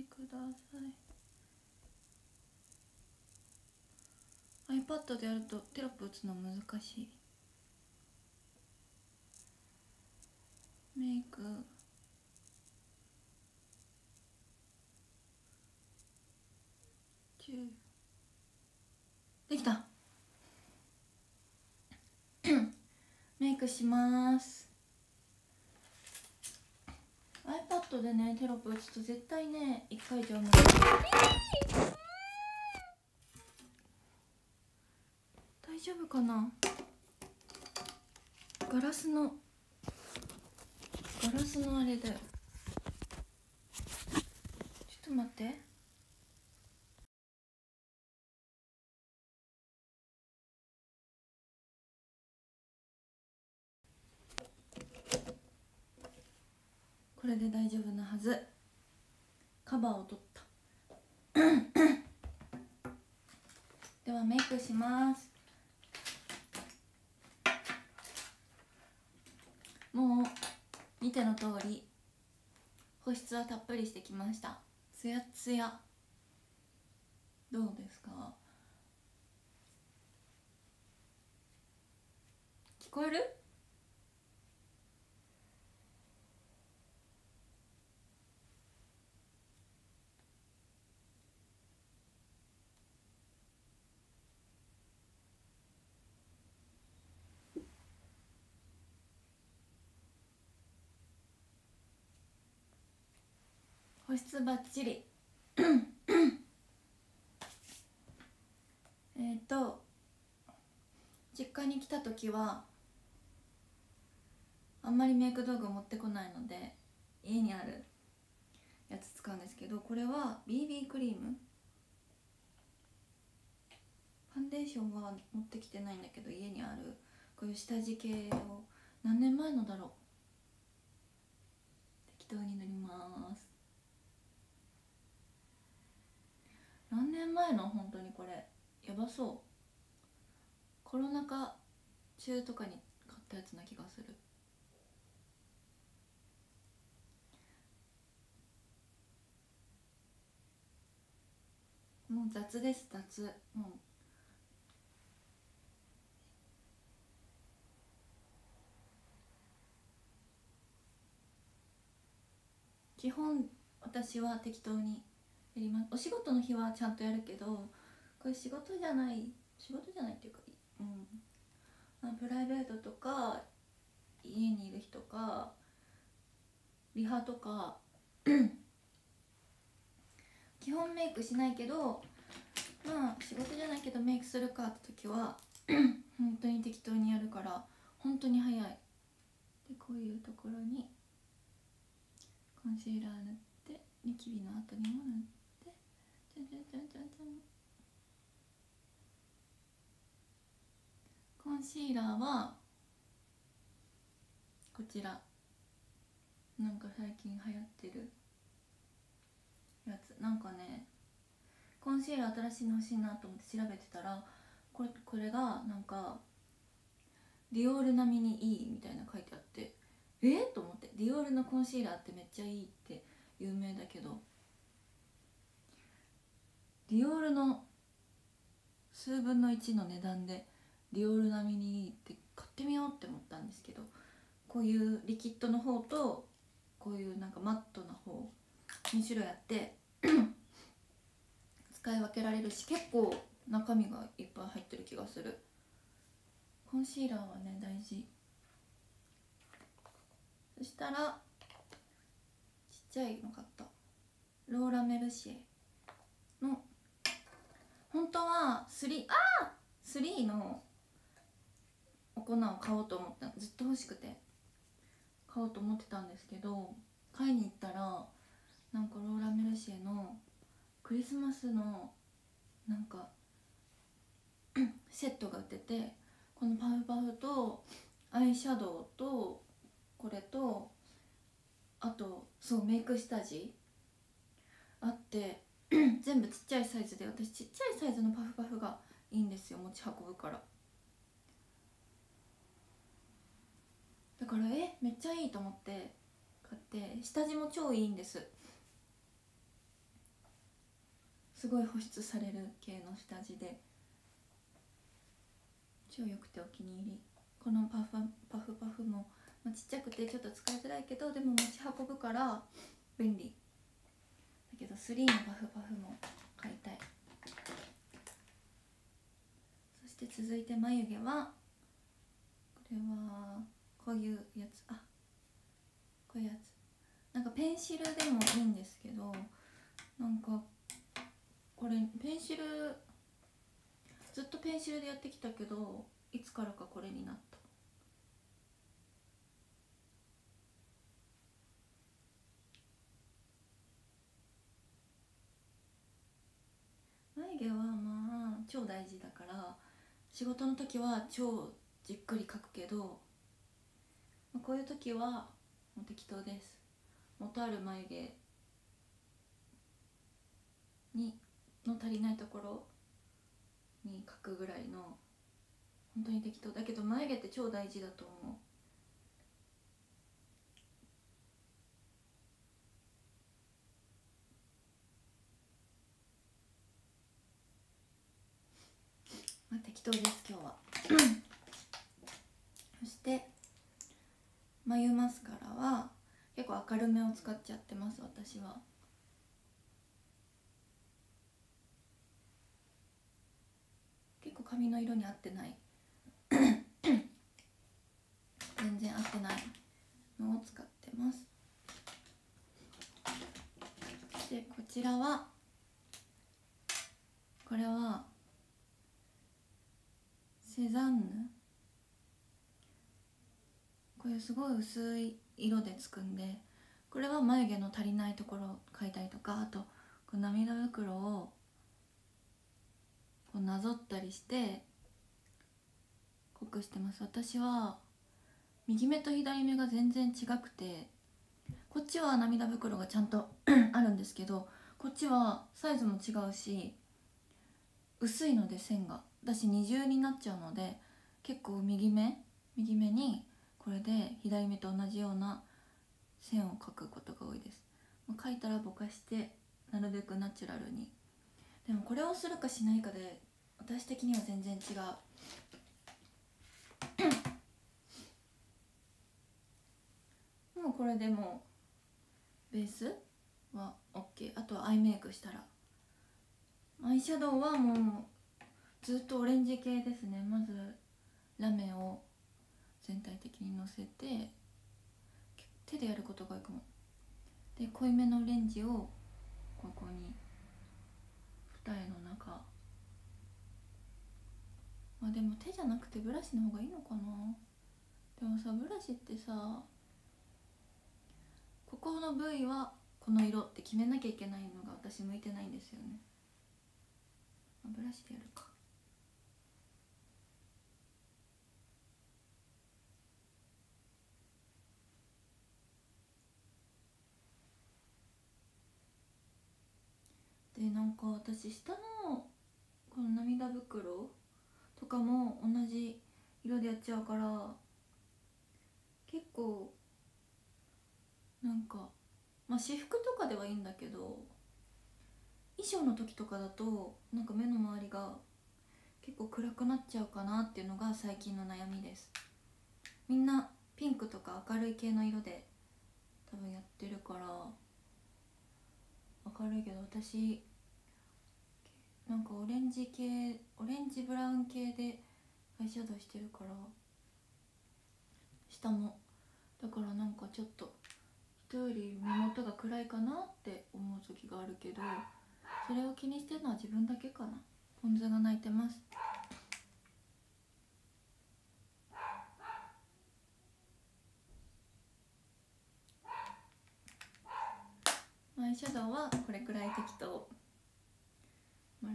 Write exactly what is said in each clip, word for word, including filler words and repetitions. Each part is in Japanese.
てください。 iPad でやるとテロップ打つの難しい。メイクじゅうできた。メイクします。 iPad でねテロップ打つと絶対ねいっかいじゃ無理。大丈夫かな。ガラスのガラスのあれだよ。ちょっと待って。これで大丈夫なはず。カバーを取ったではメイクします。もう見ての通り保湿はたっぷりしてきました。ツヤツヤどうですか。聞こえる？保湿バッチリえっと実家に来た時はあんまりメイク道具持ってこないので家にあるやつ使うんですけど、これは ビービー クリーム、ファンデーションは持ってきてないんだけど家にあるこういう下地系を何年前のだろう。適当に塗ります。何年前の本当にこれやばそう。コロナ禍中とかに買ったやつな気がする。もう雑です雑。もう基本私は適当にやります。お仕事の日はちゃんとやるけど、これ仕事じゃない仕事じゃないっていうか、うん、プライベートとか家にいる日とかリハとか基本メイクしないけど、まあ仕事じゃないけどメイクするかって時は本当に適当にやるから本当に早い。でこういうところにコンシーラー塗って、ニキビの後にも塗って。コンシーラーはこちら、なんか最近流行ってるやつ。なんかねコンシーラー新しいの欲しいなと思って調べてたら、これ、これがなんかディオール並みにいいみたいな書いてあって、えっと思って。ディオールのコンシーラーってめっちゃいいって有名だけど、ディオールの数分のいちの値段でディオール並みにいいって買ってみようって思ったんですけど、こういうリキッドの方とこういうなんかマットな方にしゅるいあって使い分けられるし、結構中身がいっぱい入ってる気がする。コンシーラーはね大事。そしたらちっちゃいの買った、ローラ・メルシエの本当はスリー、あースリーのお粉を買おうと思った。ずっと欲しくて買おうと思ってたんですけど、買いに行ったらなんかローラ・メルシエのクリスマスのなんかセットが売ってて、このパフパフとアイシャドウとこれとあとそうメイク下地あって全部ちっちゃいサイズで、私ちっちゃいサイズのパフパフがいいんですよ、持ち運ぶから。だからえめっちゃいいと思って買って、下地も超いいんです。すごい保湿される系の下地で超良くてお気に入り。このパフパフパフも、まあ、ちっちゃくてちょっと使いづらいけど、でも持ち運ぶから便利だけど、スリーのパフパフも買いたい。そして続いて眉毛はこれはこういうやつ、あこういうやつ、なんかペンシルでもいいんですけど、なんかこれペンシルずっとペンシルでやってきたけど、いつからかこれになった。眉毛はまあ超大事だから、仕事の時は超じっくり描くけど、こういう時はもう適当です。元ある眉毛にの足りないところに描くぐらいの、本当に適当だけど眉毛って超大事だと思う。まあ適当です今日は。そして眉マスカラは結構明るめを使っちゃってます私は。結構髪の色に合ってない全然合ってないのを使ってます。でこちらは、これはセザンヌ、こういうすごい薄い色でつくんで、これは眉毛の足りないところを描いたりとか、あとこう涙袋をこうなぞったりして濃くしてます。私は右目と左目が全然違くて、こっちは涙袋がちゃんとあるんですけど、こっちはサイズも違うし薄いので線が、私二重になっちゃうので、結構右目右目にこれで左目と同じような線を描くことが多いです。描いたらぼかしてなるべくナチュラルに。でもこれをするかしないかで私的には全然違うもうこれでもうベースは OK。 あとはアイメイクしたら、アイシャドウはもうずっとオレンジ系ですね。まずラメを全体的にのせて、手でやることが多いかも。で濃いめのオレンジをここに二重の中、まあでも手じゃなくてブラシの方がいいのかな。でもさブラシってさ、ここの部位はこの色って決めなきゃいけないのが私向いてないんですよね。ブラシでやるか。でなんか私下のこの涙袋とかも同じ色でやっちゃうから、結構なんか、まあ私服とかではいいんだけど、衣装の時とかだとなんか目の周りが結構暗くなっちゃうかなっていうのが最近の悩みです。みんなピンクとか明るい系の色で多分やってるから明るいけど、私なんかオレンジ系、オレンジブラウン系でアイシャドウしてるから、下もだからなんかちょっと人より目元が暗いかなって思う時があるけど、それを気にしてるのは自分だけかな。ポン酢が鳴いてます。アイシャドウはこれくらい適当。まあ、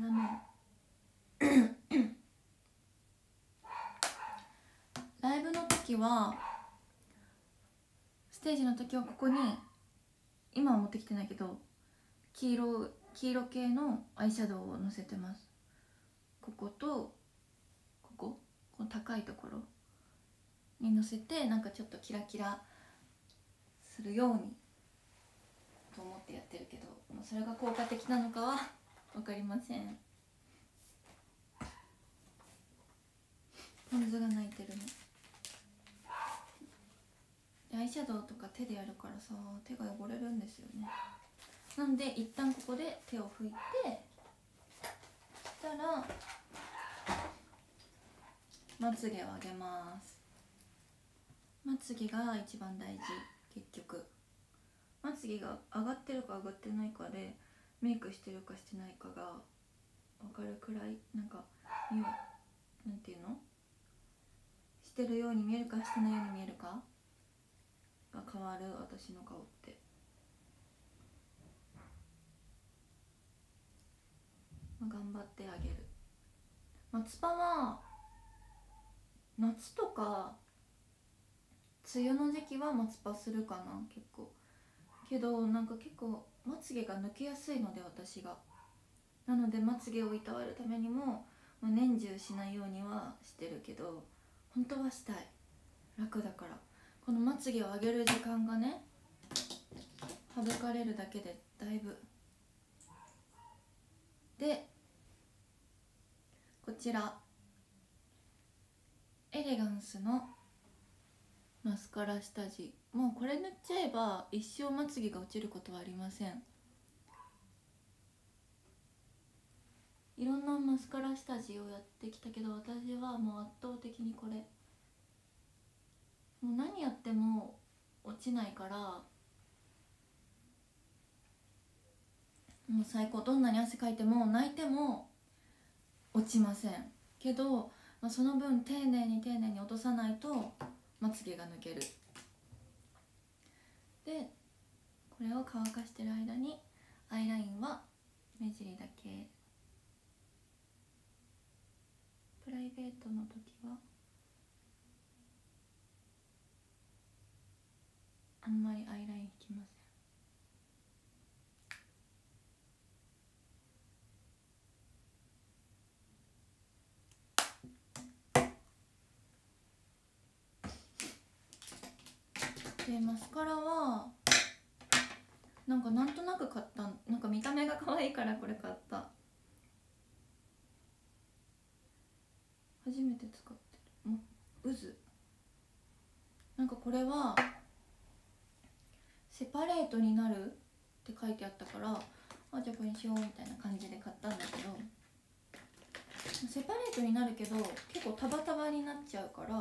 ラメライブの時は、ステージの時はここに今は持ってきてないけど黄色黄色系のアイシャドウをのせてます。こことここ、この高いところにのせて、なんかちょっとキラキラするようにと思ってやってるけど、それが効果的なのかはわかりません。ポン酢が泣いてるの。アイシャドウとか手でやるからさ、手が汚れるんですよね。なので一旦ここで手を拭いて、そしたらまつげを上げます。まつげが一番大事。結局まつげが上がってるか上がってないかでメイクしてるかしてないかが分かるくらい、なんかなんていうの、してるように見えるかしてないように見えるかが変わる、私の顔って。まあ、頑張ってあげる。松葉は夏とか梅雨の時期は松葉するかな、結構。けどなんか結構まつげが抜けやすいので、私が。なのでまつげをいたわるためにも、まあ、年中しないようにはしてるけど、本当はしたい。楽だから。このまつげを上げる時間がね、省かれるだけでだいぶ。でこちらエレガンスのマスカラ下地。もうこれ塗っちゃえば一生まつげが落ちることはありません。いろんなマスカラ下地をやってきたけど、私はもう圧倒的にこれ。もう何やっても落ちないから、もう最高。どんなに汗かいても泣いても落ちませんけど、まあ、その分丁寧に丁寧に落とさないとまつげが抜ける。でこれを乾かしてる間にアイラインは目尻だけ。プライベートの時はあんまりアイライン引きません。でマスカラはなんかなんとなく買った。なんか見た目が可愛いからこれ買った。初めて使ってる。もう渦なんかこれはセパレートになるって書いてあったから、あじゃあこれにしようみたいな感じで買ったんだけど、セパレートになるけど結構タバタバになっちゃうから、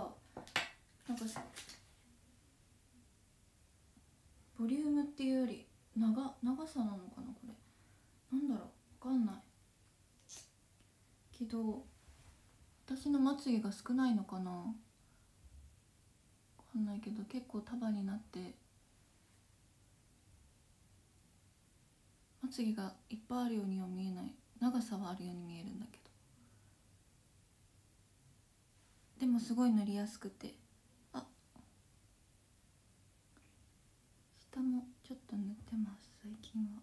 なんかボリュームっていうより長、長さなのかなこれ。なんだろう、わかんないけど、私のまつげが少ないのかな、わかんないけど、結構束になってまつげがいっぱいあるようには見えない。長さはあるように見えるんだけど、でもすごい塗りやすくて。下もちょっと塗ってます、最近は。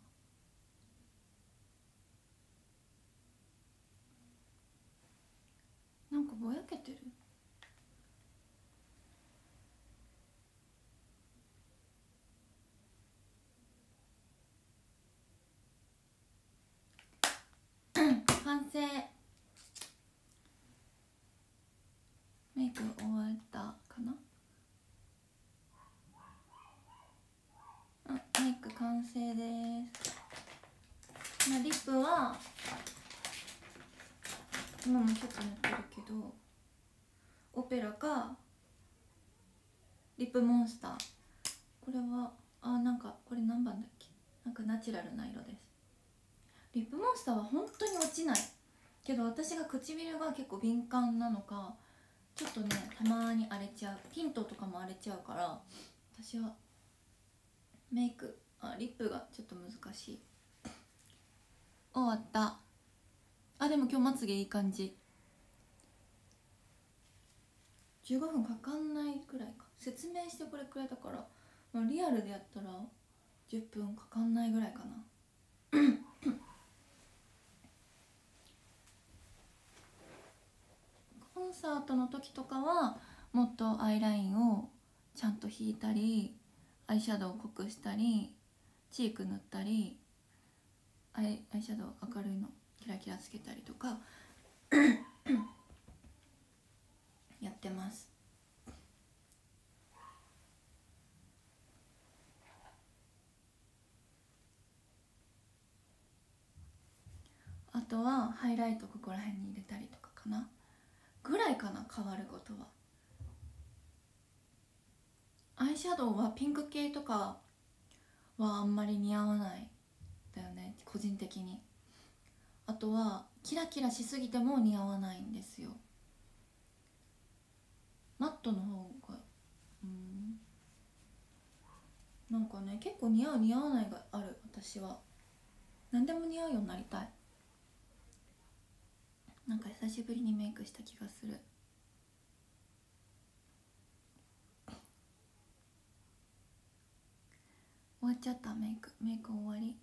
なんかぼやけてる。完成。メイク終わったかな。メイク完成です。まあ、リップは今もちょっと塗ってるけど、オペラかリップモンスター。これはあ、なんかこれ何番だっけ、なんかナチュラルな色です。リップモンスターは本当に落ちないけど、私が唇が結構敏感なのか、ちょっとねたまに荒れちゃう。ピントとかも荒れちゃうから、私はメイク、あ、リップがちょっと難しい。終わった。あ、でも今日まつげいい感じ。じゅうごふんかかんないくらいか。説明してこれくらいだから、まあ、リアルでやったらじゅっぷんかかんないぐらいかな。コンサートの時とかはもっとアイラインをちゃんと引いたり、アイシャドウを濃くしたり、チーク塗ったり、アイ、アイシャドウ明るいのキラキラつけたりとかやってます。あとはハイライトここら辺に入れたりとかかなぐらいかな。変わることはアイシャドウはピンク系とかはあんまり似合わないだよね、個人的に。あとはキラキラしすぎても似合わないんですよ。マットの方がうんなんかね結構似合う似合わないがある。私は何でも似合うようになりたい。なんか久しぶりにメイクした気がする。終わっちゃったメイク。メイク終わり。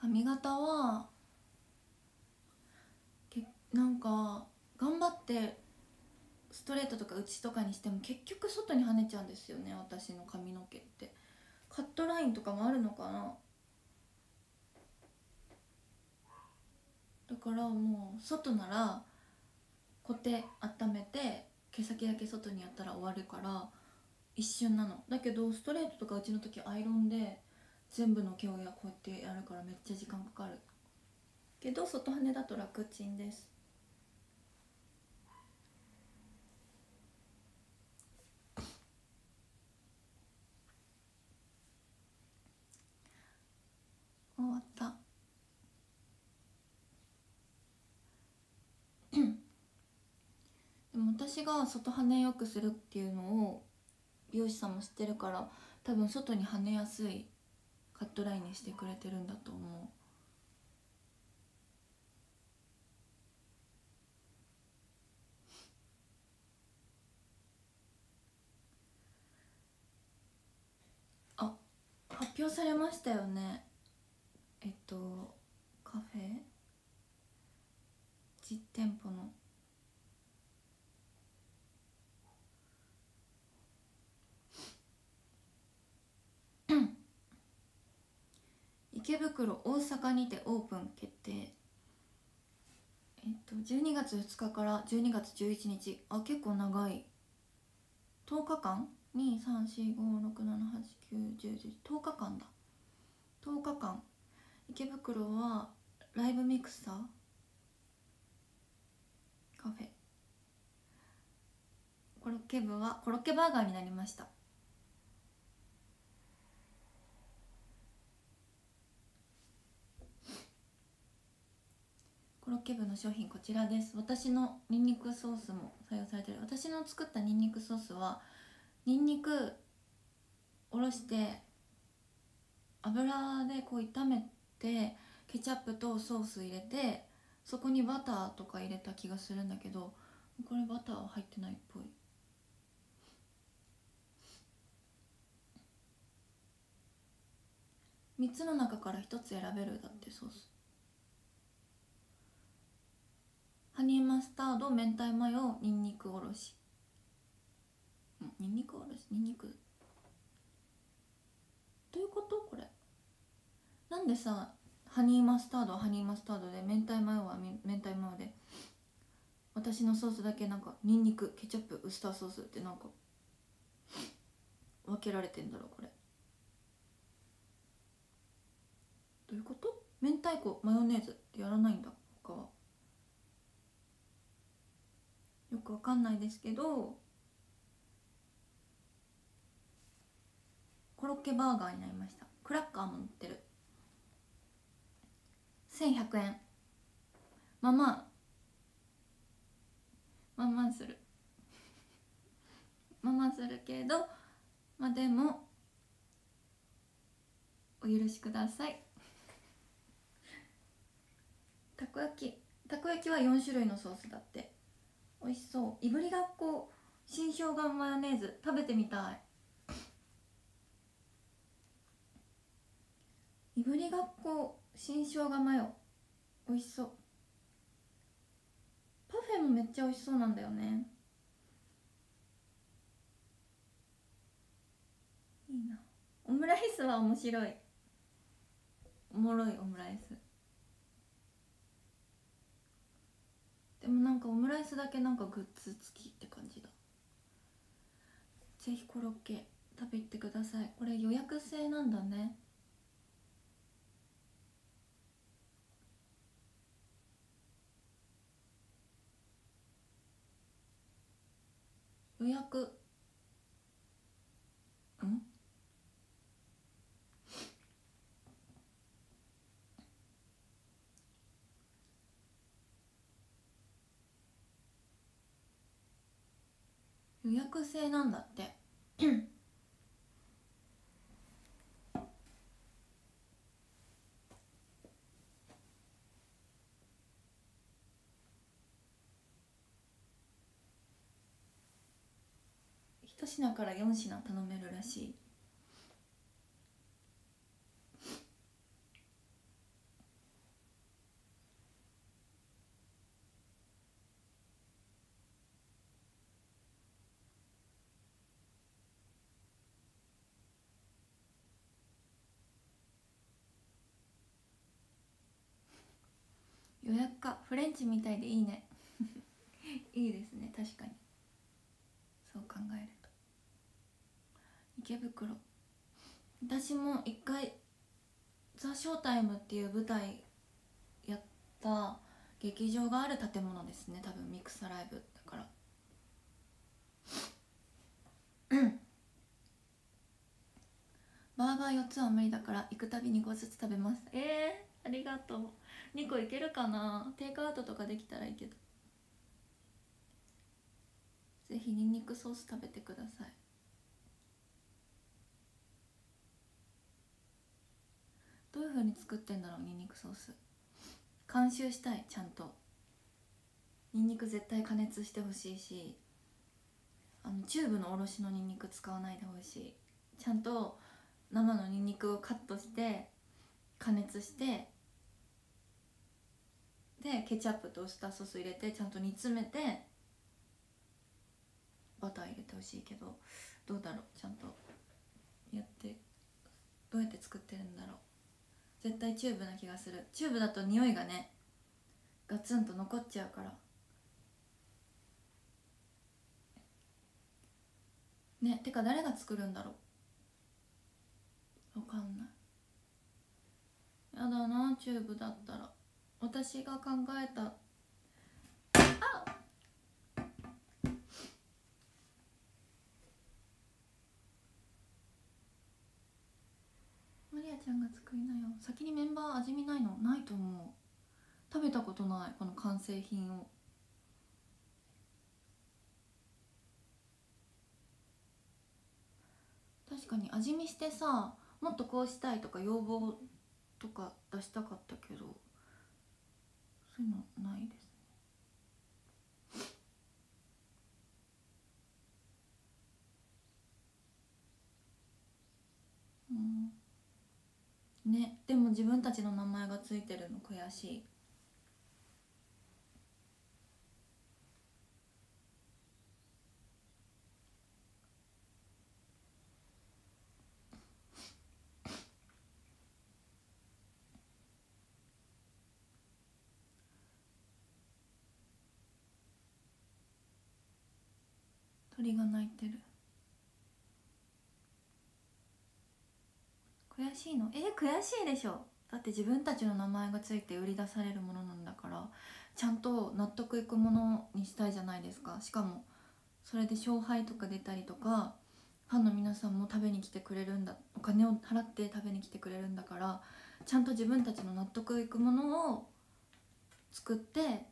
髪型はけなんか頑張ってストレートとか内とかにしても結局外に跳ねちゃうんですよね、私の髪の毛って。カットラインとかもあるのかな。だからもう外ならコテ温めて毛先だけ外にやったら終わるから一瞬なのだけど、ストレートとかうちの時アイロンで全部の毛をこうやってやるからめっちゃ時間かかるけど、外跳ねだと楽ちんです。終わったでも私が外跳ねよくするっていうのを美容師さんも知ってるから、多分外に跳ねやすいカットラインにしてくれてるんだと思う。あ、発表されましたよね。えっとカフェ実店舗の池袋大阪にてオープン決定。えっとじゅうにがつふつかからじゅうにがつじゅういちにち、あ結構長い。とおかかん に、さん、し、ご、ろく、なな、はち、きゅう、じゅう、じゅう、とおかかんだ。とおかかん池袋はライブミクサーカフェコロッケ部はコロッケバーガーになりました。コロッケ部の商品こちらです。私のニンニクソースも採用されてる。私の作ったニンニクソースはニンニクおろして油でこう炒めてケチャップとソース入れて、そこにバターとか入れた気がするんだけど、これバターは入ってないっぽい。みっつの中からひとつ選べるだってソース。ハニーマスタード、明太マヨ、ニンニクおろし、ニンニクおろし、ニンニクどういうことこれ。なんでさ、ハニーマスタードはハニーマスタードで、明太マヨは明太マヨで、私のソースだけなんかニンニク、ケチャップ、ウスターソースってなんか分けられてんだろうこれ。どういうこと。明太子、マヨネーズってやらないんだ他は。よくわかんないですけどコロッケバーガーになりました。クラッカーも乗ってる。せんひゃくえん。まあまあまあまあするまあまあするけど、まあでもお許しください。たこ焼き、たこ焼きはよんしゅるいのソースだって。美味しそう。いぶりがっこ、新生姜マヨネーズ食べてみたい。いぶりがっこ、新生姜マヨ美味しそう。フェもめっちゃ美味しそうなんだよね。いいな。オムライスは面白い。おもろいオムライス。でもなんかオムライスだけなんかグッズ付きって感じだ。ぜひコロッケ食べ行ってください。これ予約制なんだね。予約ん予約制なんだって一品から四品頼めるらしい。予約か。フレンチみたいでいいねいいですね。確かにそう考えると。池袋、私も一回「ザ・ショータイム」っていう舞台やった劇場がある建物ですね。多分ミクサライブだからバーガーよっつは無理だから行くたびにこずつ食べます。えーありがとう。にこいけるかな。テイクアウトとかできたらいいけど。ぜひにんにくソース食べてください。どういうふうに作ってんだろうにんにくソース。監修したい。ちゃんとにんにく絶対加熱してほしいし、あのチューブのおろしのにんにく使わないでほしい。ちゃんと生のにんにくをカットして加熱して。でケチャップとウスターソース入れてちゃんと煮詰めてバター入れてほしいけど、どうだろう。ちゃんとやってどうやって作ってるんだろう。絶対チューブな気がする。チューブだと匂いがねガツンと残っちゃうからね。てか誰が作るんだろう、わかんない。やだなチューブだったら。私が考えた、あマリアちゃんが作りなよ。先にメンバー味見ないの？ないと思う。食べたことないこの完成品を。確かに味見してさ、もっとこうしたいとか要望とか出したかったけど、そういうのないですね。うんね。でも自分たちの名前がついてるの悔しい。鳥が鳴いてる。悔しいの？え悔しいでしょ。だって自分たちの名前がついて売り出されるものなんだから、ちゃんと納得いくものにしたいじゃないですか。しかもそれで勝敗とか出たりとか、ファンの皆さんも食べに来てくれるんだ、お金を払って食べに来てくれるんだから、ちゃんと自分たちの納得いくものを作って、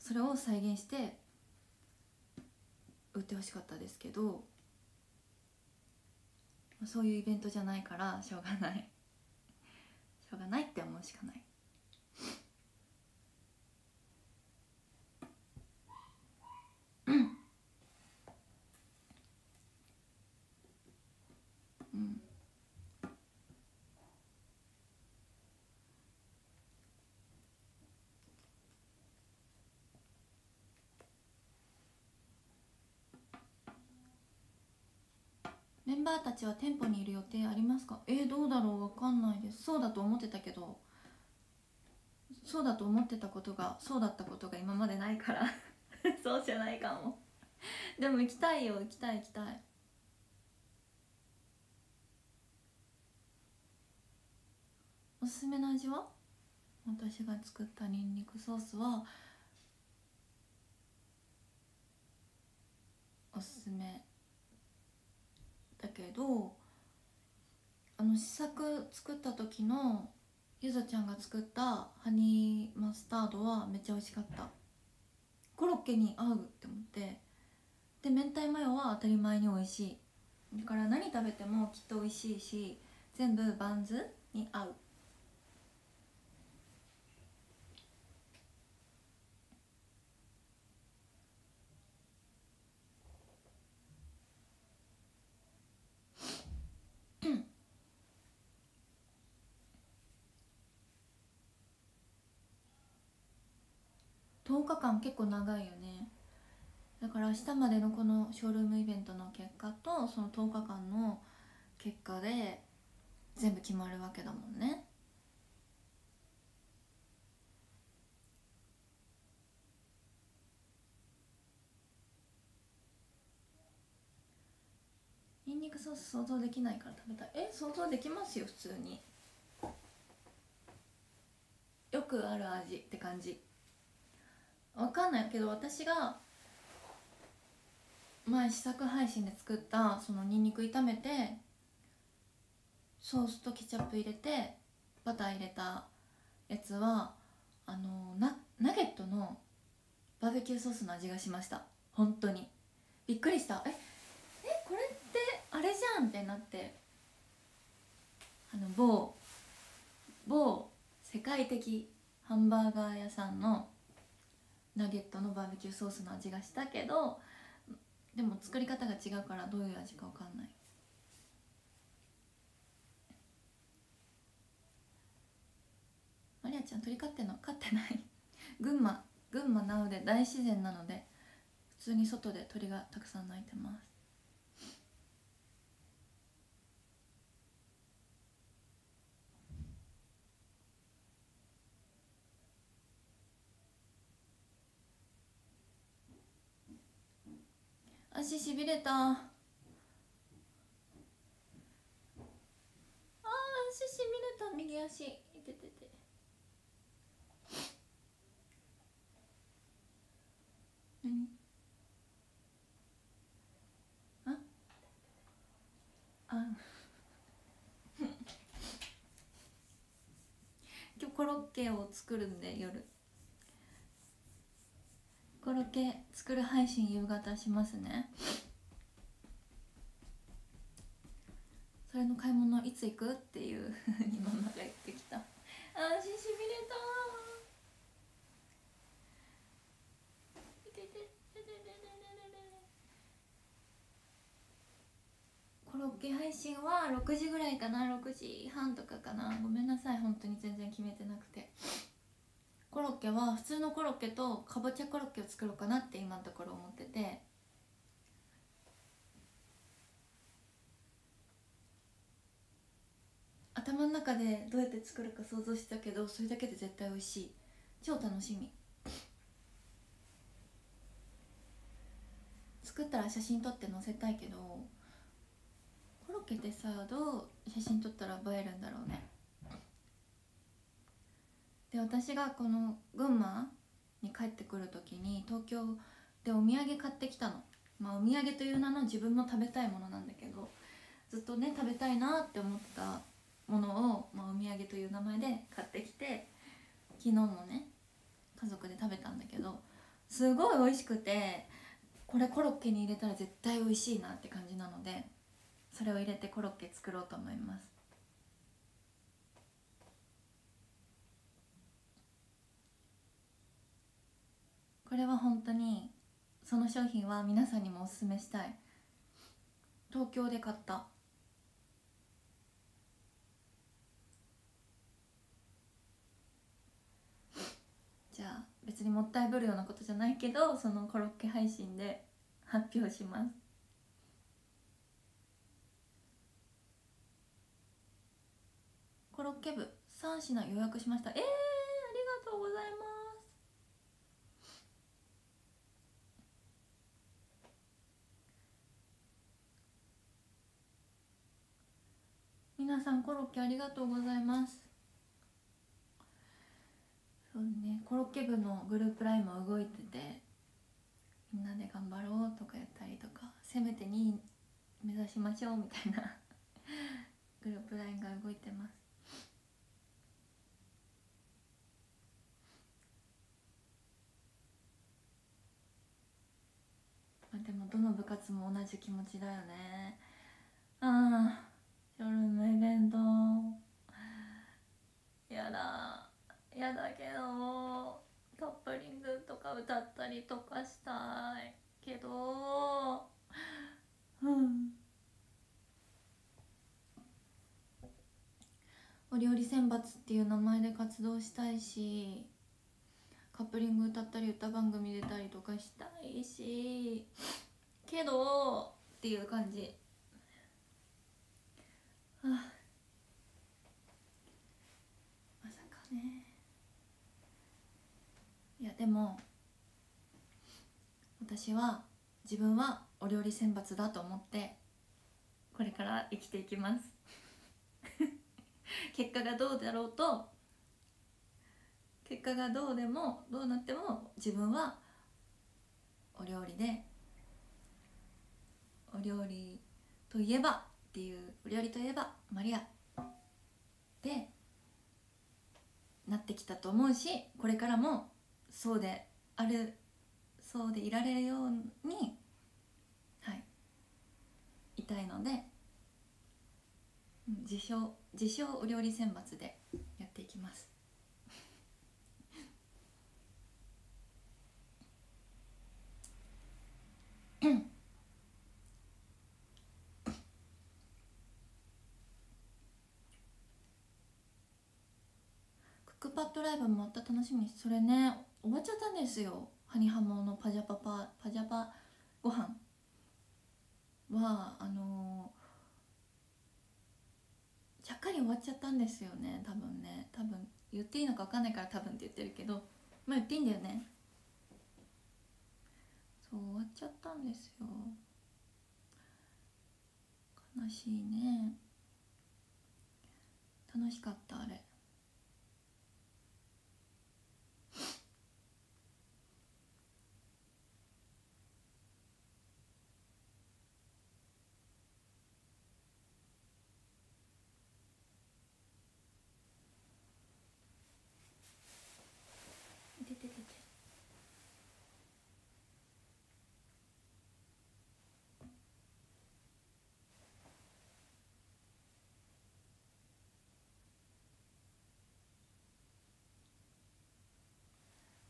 それを再現して売ってほしかったですけど、そういうイベントじゃないからしょうがないしょうがないって思うしかない。うん、うん、メンバーたちは店舗にいる予定ありますか？えー、どうだろう、わかんないです。そうだと思ってたけど、そうだと思ってたことがそうだったことが今までないからそうじゃないかもでも行きたいよ、行きたい行きたい。おすすめの味は、私が作ったニンニクソースはおすすめだけど、あの試作作った時のゆずちゃんが作ったハニーマスタードはめっちゃ美味しかった。コロッケに合うって思って、で明太マヨは当たり前に美味しい。だから何食べてもきっと美味しいし、全部バンズに合う。とおかかん結構長いよね。だから明日までのこのショールームイベントの結果とそのとおかかんの結果で全部決まるわけだもんね。ニンニクソース想像できないから食べたい。え、想像できますよ、普通によくある味って感じ。わかんないけど、私が前試作配信で作ったそのにんにく炒めてソースとケチャップ入れてバター入れたやつはあのなナゲットのバーベキューソースの味がしました。本当にびっくりした。ええ、これってあれじゃんってなって、あの某某世界的ハンバーガー屋さんのナゲットのバーベキューソースの味がしたけど、でも作り方が違うからどういう味か分かんない。マリアちゃん鳥飼ってんの？飼ってない。群馬群馬なので大自然なので普通に外で鳥がたくさん鳴いてます。足しびれた。あー、足しびれた、右足。いててて。何？あ？あ。今日コロッケを作るんで、夜。コロッケ作る配信夕方しますね。それの買い物いつ行くっていうふうにママが言ってきた。あー、足しびれたー。いてててててててて。コロッケ配信はろくじぐらいかな、ろくじはんとかかな。ごめんなさい、本当に全然決めてなくて。コロッケは普通のコロッケとかぼちゃコロッケを作ろうかなって今のところ思ってて、頭の中でどうやって作るか想像してたけど、それだけで絶対美味しい。超楽しみ。作ったら写真撮って載せたいけど、コロッケってさ、どう写真撮ったら映えるんだろうね。で、私がこの群馬に帰ってくる時に東京でお土産買ってきたの。まあお土産という名の自分の食べたいものなんだけど、ずっとね食べたいなって思ってたものを、まあ、お土産という名前で買ってきて、昨日もね家族で食べたんだけど、すごい美味しくて、これコロッケに入れたら絶対美味しいなって感じなので、それを入れてコロッケ作ろうと思います。これは本当にその商品は皆さんにもおすすめしたい。東京で買った。じゃあ別にもったいぶるようなことじゃないけど、そのコロッケ配信で発表します。け部さん品予約しました。えー、ありがとうございます。皆さんコロッケありがとうございます。そうね、コロッケ部のグループラインも動いてて、みんなで頑張ろうとかやったりとか、せめてにい目指しましょうみたいなグループラインが動いてます。まあ、でもどの部活も同じ気持ちだよね。ああ、夜のイベントやだやだけど、カップリングとか歌ったりとかしたいけど、うん、お料理選抜っていう名前で活動したいし、カップリング歌ったり歌番組出たりとかしたいし、けどっていう感じ。はあ、まさかね。いやでも私は自分はお料理選抜だと思ってこれから生きていきます結果がどうだろうと、結果がどうでもどうなっても自分はお料理で、お料理といえばっていう、お料理といえばマリアでなってきたと思うし、これからもそうである、そうでいられるように、はい、いたいので、自称自称お料理選抜でやっていきますクックパッドライブもまた楽しみにして、それね終わっちゃったんですよ。ハニハモのパジャパパパジャパご飯はあのー、ちゃっかり終わっちゃったんですよね。多分ね、多分言っていいのか分かんないから多分って言ってるけど、まあ言っていいんだよね。そう終わっちゃったんですよ。悲しいね。楽しかったあれ。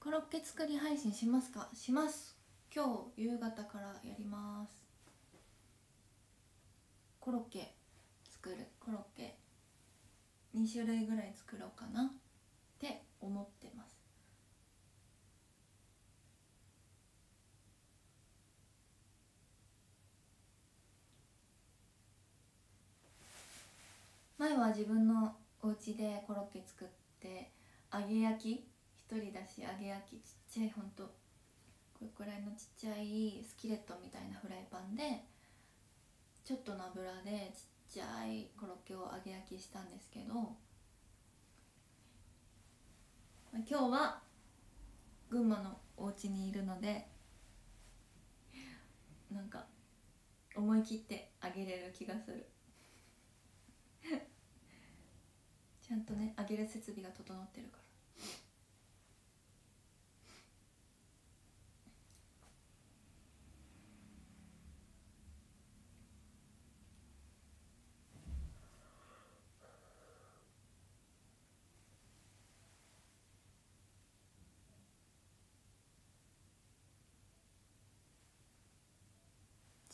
コロッケ作り配信しますか？します。今日夕方からやります。コロッケ作る、コロッケに種類ぐらい作ろうかなって思ってます。前は自分のお家でコロッケ作って、揚げ焼き一人だし、揚げ焼きちっちゃい、ほんとこれくらいのちっちゃいスキレットみたいなフライパンでちょっとの油でちっちゃいコロッケを揚げ焼きしたんですけど、今日は群馬のお家にいるので、なんか思い切って揚げれる気がするちゃんとね、揚げる設備が整ってるから。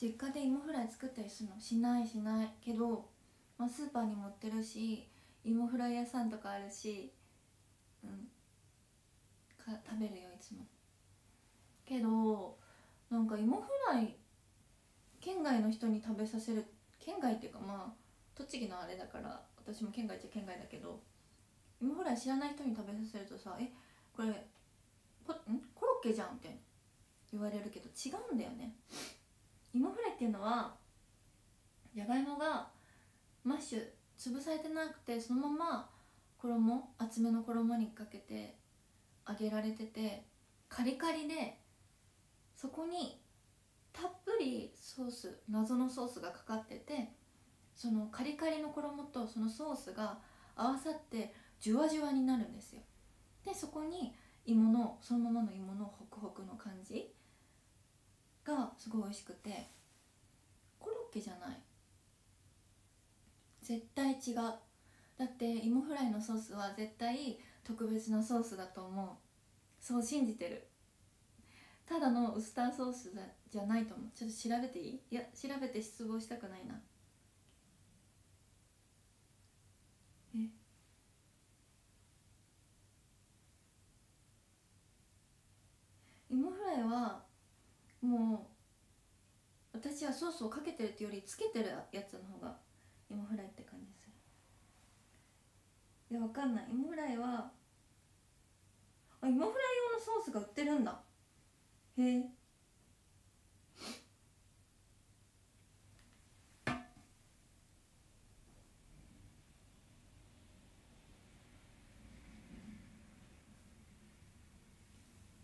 実家で芋フライ作ったりするの？しないしないけど、まあ、スーパーにも売ってるし、芋フライ屋さんとかあるし、うん、か食べるよいつも。けどなんか芋フライ県外の人に食べさせる、県外っていうかまあ栃木のあれだから私も県外っちゃ県外だけど、今ほら知らない人に食べさせるとさ「えこれポんコロッケじゃん」って言われるけど違うんだよね。芋フライっていうのはじゃがいもがマッシュ潰されてなくて、そのまま衣厚めの衣にかけて揚げられててカリカリで、そこにたっぷりソース謎のソースがかかってて、そのカリカリの衣とそのソースが合わさってジュワジュワになるんですよ。でそこに芋のそのままの芋のホクホクの感じがすごい美味しくて、コロッケじゃない絶対違う。だって芋フライのソースは絶対特別なソースだと思う、そう信じてる。ただのウスターソースじゃないと思う。ちょっと調べていい？いや調べて失望したくないな。え芋フライはもう私はソースをかけてるっていうよりつけてるやつの方が芋フライって感じする。いやわかんない。芋フライはあ芋フライ用のソースが売ってるんだ。へえ。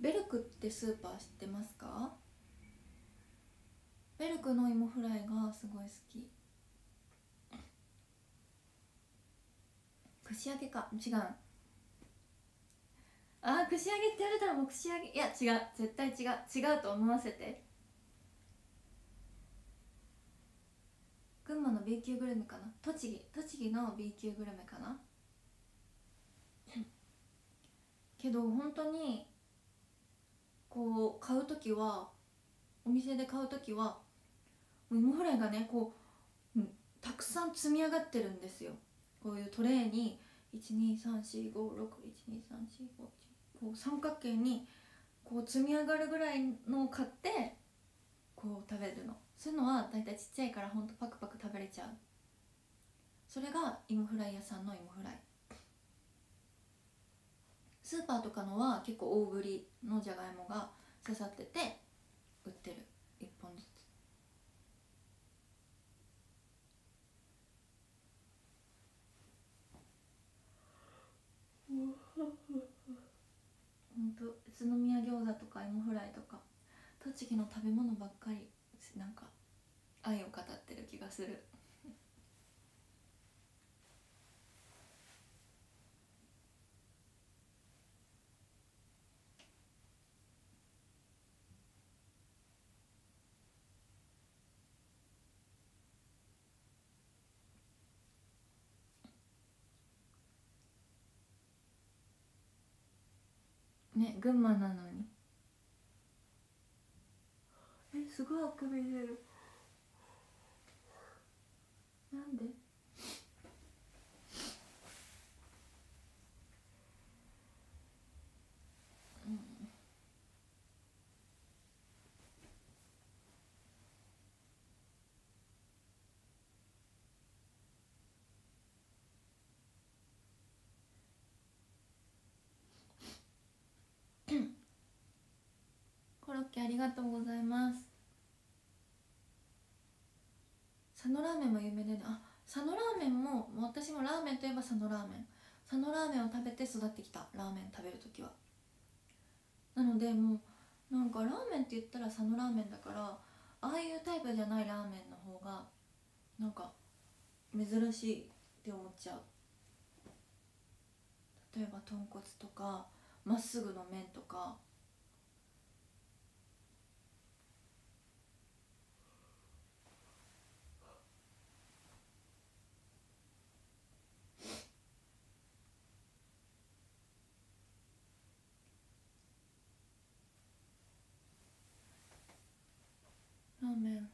ベルクってスーパー知ってますか？ベルクの芋フライがすごい好き。串揚げか違う。あー串揚げって言われたらもう串揚げ、いや違う絶対違う違うと思わせて。群馬の B 級グルメかな、栃木栃木の B 級グルメかなけど本当にこう買う時はお店で買う時は芋フライがねこうたくさん積み上がってるんですよ。こういうトレーにいちにさんしごろくいちにさんしごこう三角形にこう積み上がるぐらいのを買ってこう食べるの。そういうのはだいたいちっちゃいからほんとパクパク食べれちゃう。それが芋フライ屋さんの芋フライ。スーパーとかのは結構大ぶりのじゃがいもが刺さってて売ってるいっぽんずつ。本当宇都宮餃子とか芋フライとか栃木の食べ物ばっかりなんか愛を語ってる気がする。ね、群馬なのにえすごいあくび出る。なんでコロッケありがとうございます。佐野ラーメンも有名でね、あ佐野ラーメンも私もラーメンといえば佐野ラーメン、佐野ラーメンを食べて育ってきた。ラーメン食べる時はなのでもうなんかラーメンって言ったら佐野ラーメンだから、ああいうタイプじゃないラーメンの方がなんか珍しいって思っちゃう。例えば豚骨とかまっすぐの麺とかラーメン。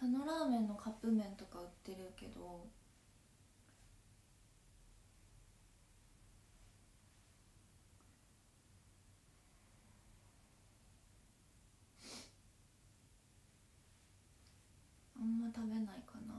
佐野ラーメンのカップ麺とか売ってるけど、んま食べないかな。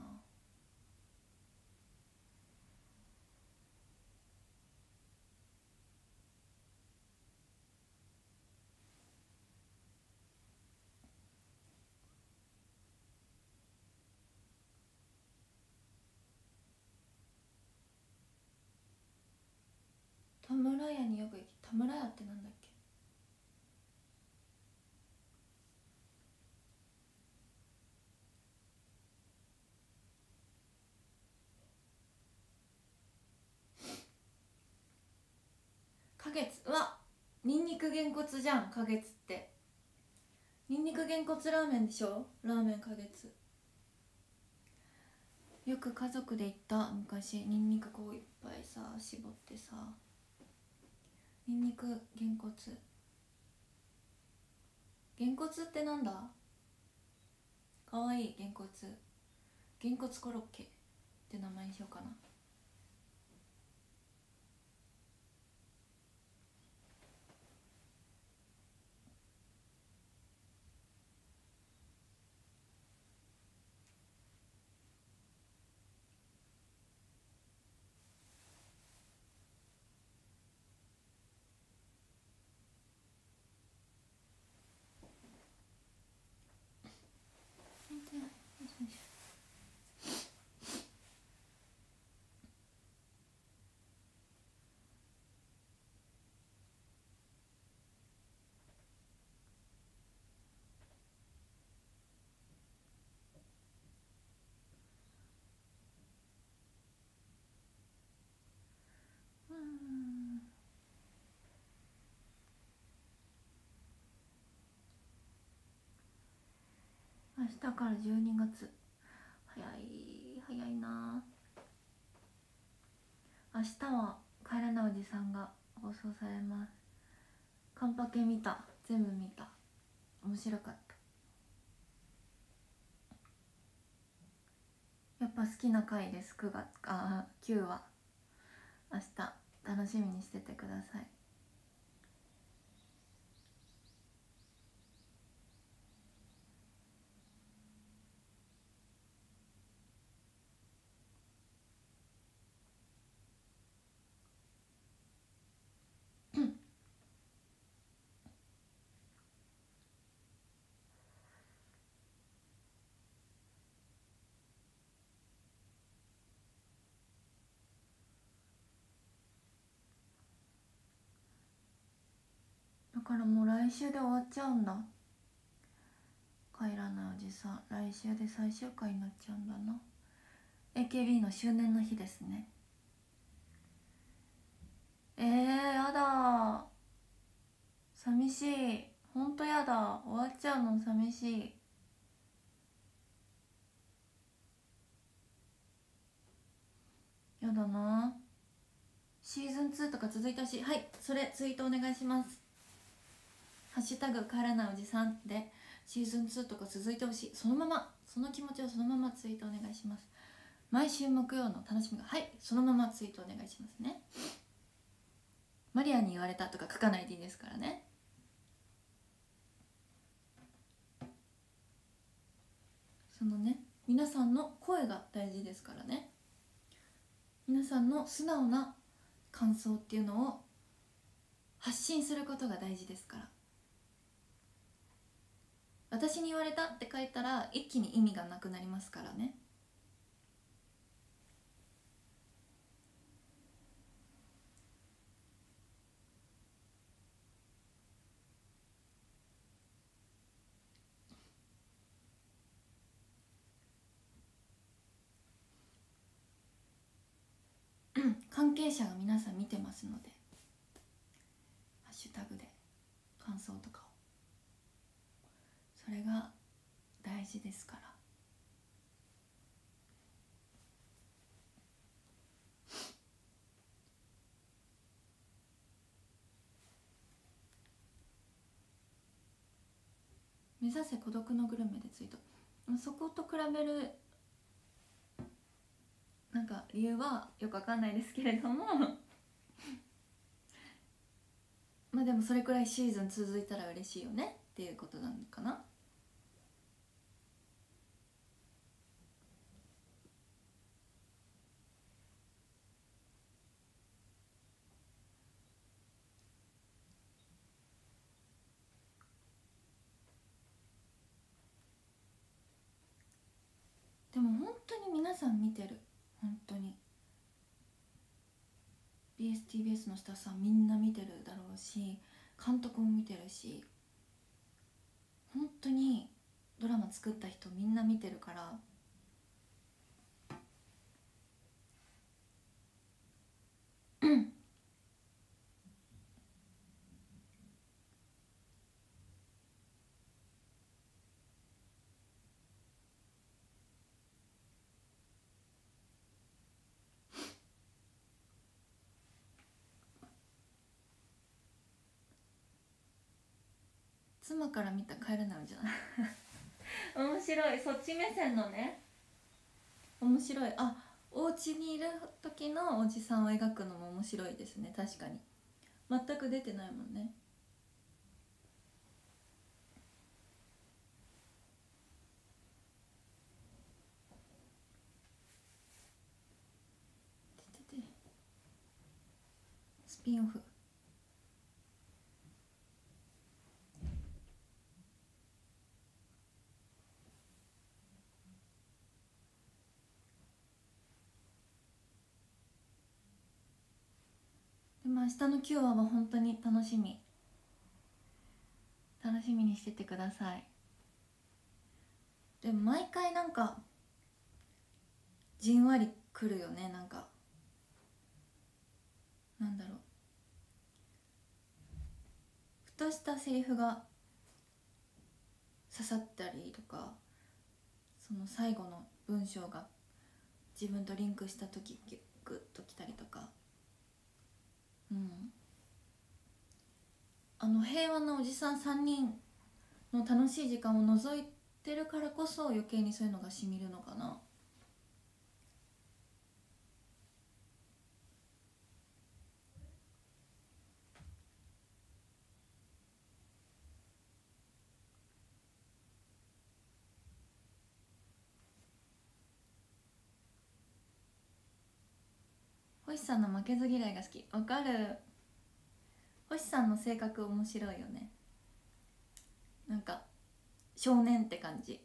田村屋によく行き、田村屋ってなんだっけ。花月はニンニクげんこつじゃん。花月ってニンニクげんこつラーメンでしょ。ラーメン花月よく家族で行った。昔ニンニクこういっぱいさ絞ってさ、ニンニクげんこつ。げんこつってなんだ。かわいいげんこつ。げんこつコロッケって名前にしようかな。明日からじゅうにがつ、早い早いな。明日は帰らないおじさんが放送されます。カンパケ見た、全部見た、面白かった。やっぱ好きな回です。くがつ、あきゅうわ、明日楽しみにしててください。だからもう来週で終わっちゃうんだ。帰らないおじさん、来週で最終回になっちゃうんだな。 エーケービー の周年の日ですね。えーやだ、寂しい、ほんとやだ、終わっちゃうの寂しい。やだな。シーズンツーとか続いたし、はい、それツイートお願いします。ハッシュタグ帰らないおじさんでシーズンツーとか続いてほしい。そのまま、その気持ちをそのままツイートお願いします。毎週木曜の楽しみが、はい、そのままツイートお願いしますね。マリアに言われたとか書かないでいいですからね。そのね、皆さんの声が大事ですからね。皆さんの素直な感想っていうのを発信することが大事ですから。私に言われたって書いたら一気に意味がなくなりますからね。関係者が皆さん見てますので、ハッシュタグで感想とかを。それが大事ですから。目指せ孤独のグルメでツイート。そこと比べるなんか理由はよくわかんないですけれどもまあでもそれくらいシーズン続いたら嬉しいよねっていうことなのかな。当に皆さん見てる、本当に ビーエスティー ベースのスタッフさんみんな見てるだろうし、監督も見てるし、本当にドラマ作った人みんな見てるから、妻から見た帰るなみじゃない面白い、そっち目線のね、面白い。あ、お家にいる時のおじさんを描くのも面白いですね。確かに全く出てないもんね。スピンオフ明日のきゅうわは本当に楽しみ、楽しみにしててください。でも毎回なんかじんわりくるよね。なんかなんだろう、ふとしたセリフが刺さったりとか、その最後の文章が自分とリンクした時ギュッグッときたりとか、うん、あの平和なおじさんさんにんの楽しい時間を覗いてるからこそ余計にそういうのがしみるのかな。星さんの負けず嫌いが好き、わかる。星さんの性格面白いよね。なんか少年って感じ。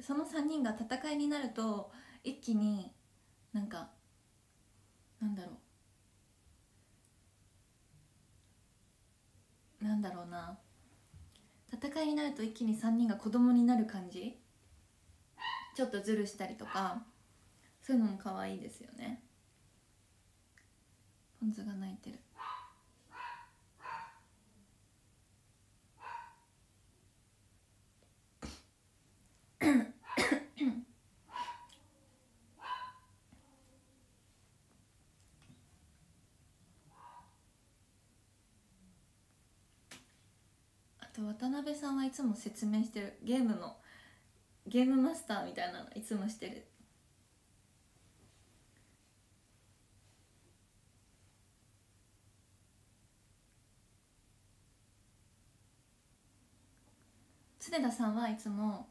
そのさんにんが戦いになると一気になんかなんだろうなんだろうな戦いになると一気にさんにんが子供になる感じ、ちょっとズルしたりとか、そういうのも可愛いですよね。ポン酢が鳴いてる。あと渡辺さんはいつも説明してる、ゲームのゲームマスターみたいなのいつもしてる。常田さんはいつも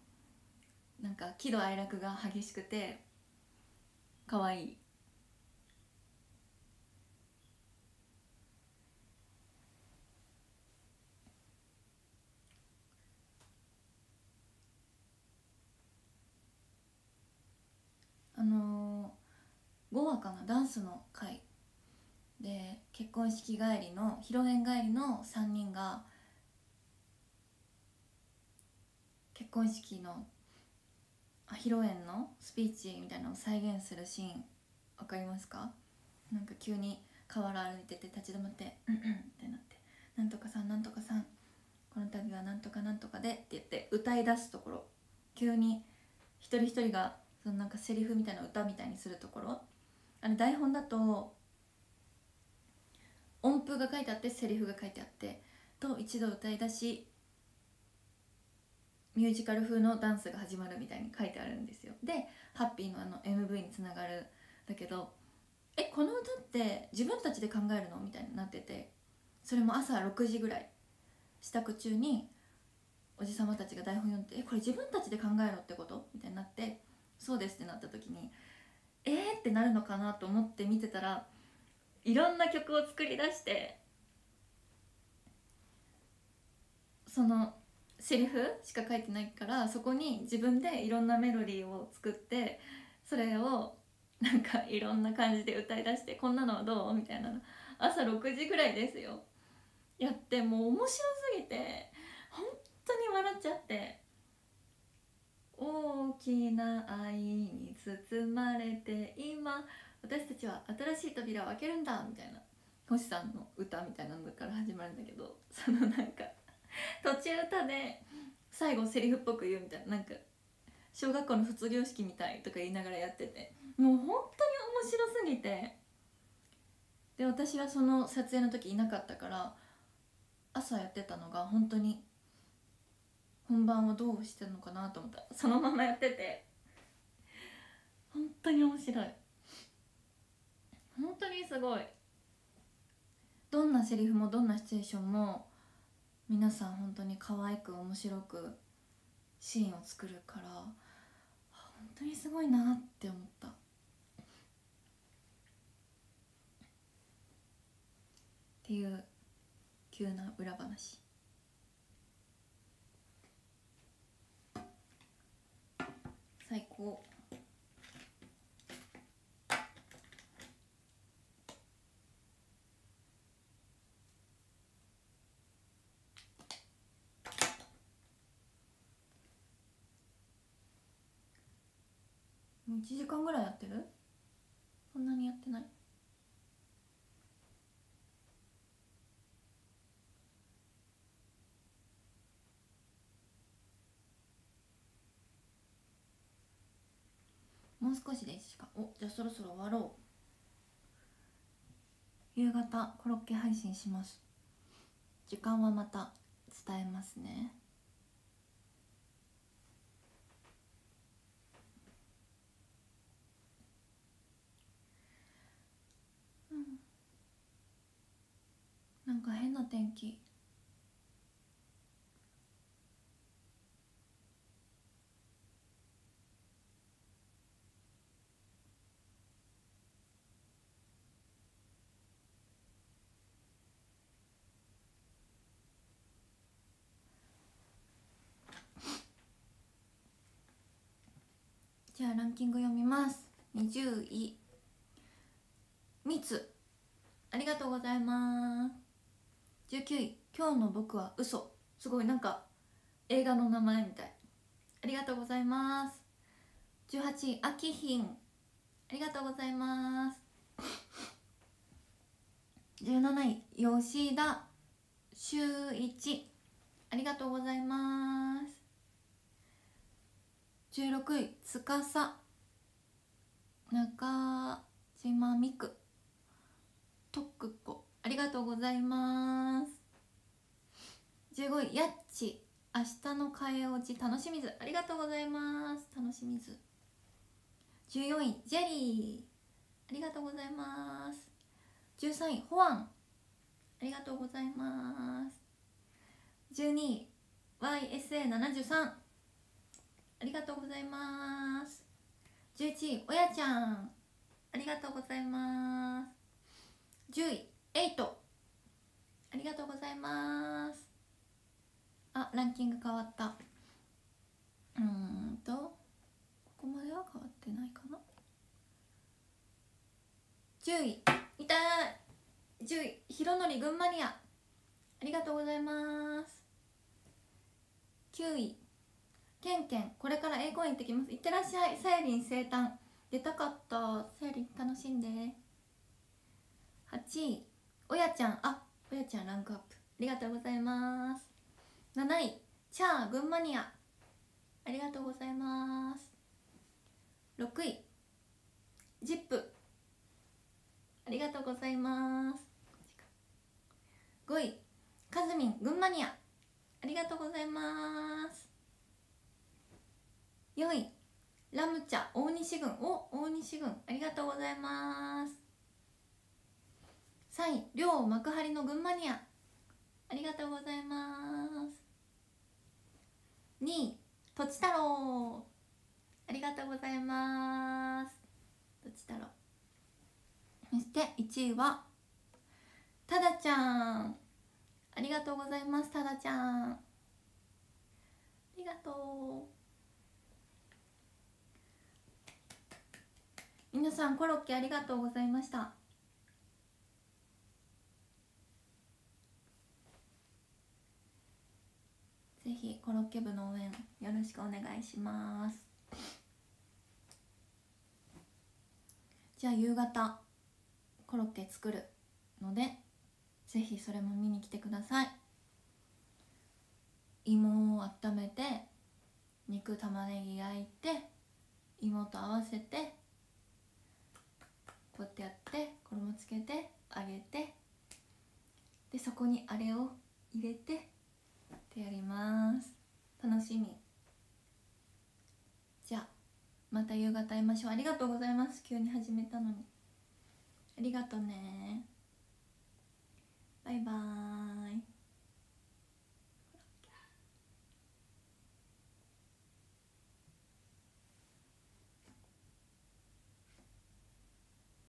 なんか喜怒哀楽が激しくて可愛い。あのー、ごわかな、ダンスの回で結婚式帰りの披露宴帰りのさんにんが結婚式の披露宴のスピーチみたいなのを再現するシーン、わかりますか？なんか急に河原歩いてて立ち止まって「うんうん」ってなって「なんとかさんなんとかさんこの度はなんとかなんとかで」って言って歌い出すところ、急に一人一人がなんかセリフみたいな歌みたいにするところ、あれ台本だと音符が書いてあってセリフが書いてあってと一度歌い出しミュージカル風のダンスが始まるみたいに書いてあるんですよ。でハッピーのあの エムブイ につながるだけど、えこの歌って自分たちで考えるのみたいになってて、それも朝ろくじぐらい支度中におじさまたちが台本読んで、えこれ自分たちで考えろってことみたいになって、そうですってなった時にえーってなるのかなと思って見てたら、いろんな曲を作り出して、そのセリフしか書いてないから、そこに自分でいろんなメロディーを作って、それをなんかいろんな感じで歌い出して、こんなのはどうみたいなの朝ろくじぐらいですよやって、もう面白すぎて本当に笑っちゃって、大きな愛に包まれて今私たちは新しい扉を開けるんだみたいな、星さんの歌みたいなのから始まるんだけど、そのなんか途中歌で最後セリフっぽく言うみたいな、なんか小学校の卒業式みたいとか言いながらやってて、もう本当に面白すぎて、で私はその撮影の時いなかったから、朝やってたのが本当に本番をどうしてるのかなと思ったらそのままやってて、本当に面白い、本当にすごい、どんなセリフもどんなシチュエーションも皆さん本当に可愛く面白くシーンを作るから、本当にすごいなって思った。っていう急な裏話。最高。もういちじかんぐらいやってる？そんなにやってない？もう少しでしか。お、じゃあそろそろ終わろう。夕方コロッケ配信します。時間はまた伝えますね。うん、なんか変な天気。じゃあランキング読みます。にじゅうい、みつ、ありがとうございます。じゅうきゅうい、今日の僕は嘘、すごいなんか映画の名前みたい、ありがとうございます。じゅうはちい、あきひん、ありがとうございますじゅうなない、吉田修一、ありがとうございます。じゅうろくい、つかさ、中島みく、とくこ、ありがとうございます。じゅうごい、やっち、明日の替え落ち楽しみず、ありがとうございます、楽しみず。じゅうよんい、ジェリー、ありがとうございます。じゅうさんい、ホアン、ありがとうございます。じゅうにい、ワイエスエーななじゅうさん、ありがとうございます。じゅういちい、おやちゃん、ありがとうございます。じゅうい、エイト、ありがとうございます。あ、ランキング変わった。うーんと、ここまでは変わってないかな。じゅうい、いたー、じゅうい、ひろのりぐんまりあ、ありがとうございます。きゅうい、けんけん、これから英語園行ってきます、いってらっしゃい、さやりん生誕、出たかった、さやりん楽しんで。はちい、おやちゃん、あ、おやちゃんランクアップ、ありがとうございます。なない、チャー群馬ニア、ありがとうございます。ろくい、ジップ、ありがとうございます。ごい、かずみん群馬ニア、ありがとうございます。よんい、ラムチャ大西軍、お、大西軍、ありがとうございます。さんい、りょう幕張の群馬ニア、ありがとうございます。にい、とち太郎、ありがとうございます。とち太郎。そしていちいはただちゃん、ありがとうございます、ただちゃん。がとう。皆さんコロッケありがとうございました。ぜひコロッケ部の応援よろしくお願いします。じゃあ夕方コロッケ作るので、ぜひそれも見に来てください。芋を温めて、肉玉ねぎ焼いて、芋と合わせてこうやってやって衣つけて揚げて、でそこにあれを入れてってやります。楽しみ。じゃあまた夕方会いましょう。ありがとうございます。急に始めたのにありがとね。バイバーイ。